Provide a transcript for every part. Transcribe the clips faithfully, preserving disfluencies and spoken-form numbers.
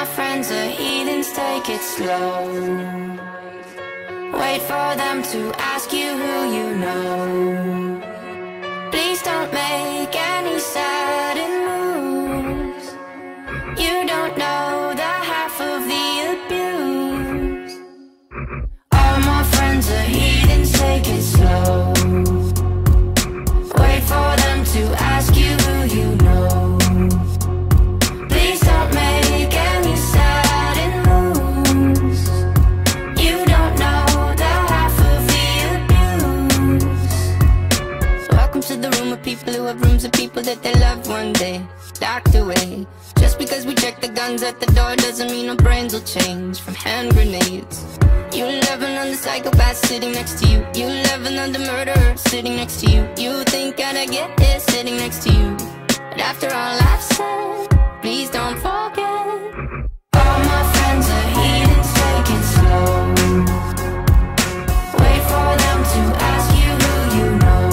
my friends are heathens, take it slow. Wait for them to ask you who you know. Please don't make any sudden moves. You don't know the half of the abuse. All my friends are heathens, take it slow. Wait for them to ask you who you know. People who have rooms of people that they love one day docked away. Just because we check the guns at the door doesn't mean our brains will change from hand grenades. You love another psychopath sitting next to you. You love another murderer sitting next to you. You think I'd get this sitting next to you. But after all I've said, please don't forget. All my friends are heathens, take it slow. Wait for them to ask you who you know.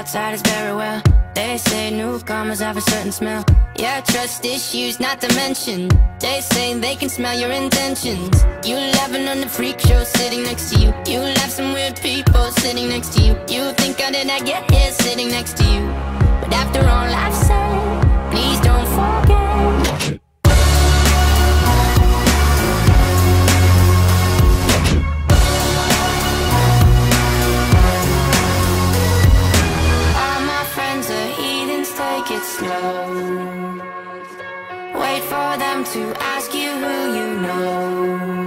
Outsiders very well. They say newcomers have a certain smell. Yeah, trust issues not to mention. They say they can smell your intentions. You laughing on the freak show sitting next to you. You laugh some weird people sitting next to you. You think I did not get here sitting next to you. But after all I've said, please don't forget. Take it slow. Wait for them to ask you who you know.